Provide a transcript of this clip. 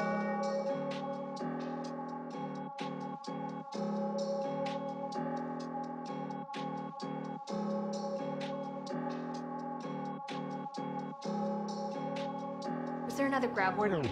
Is there another grab word?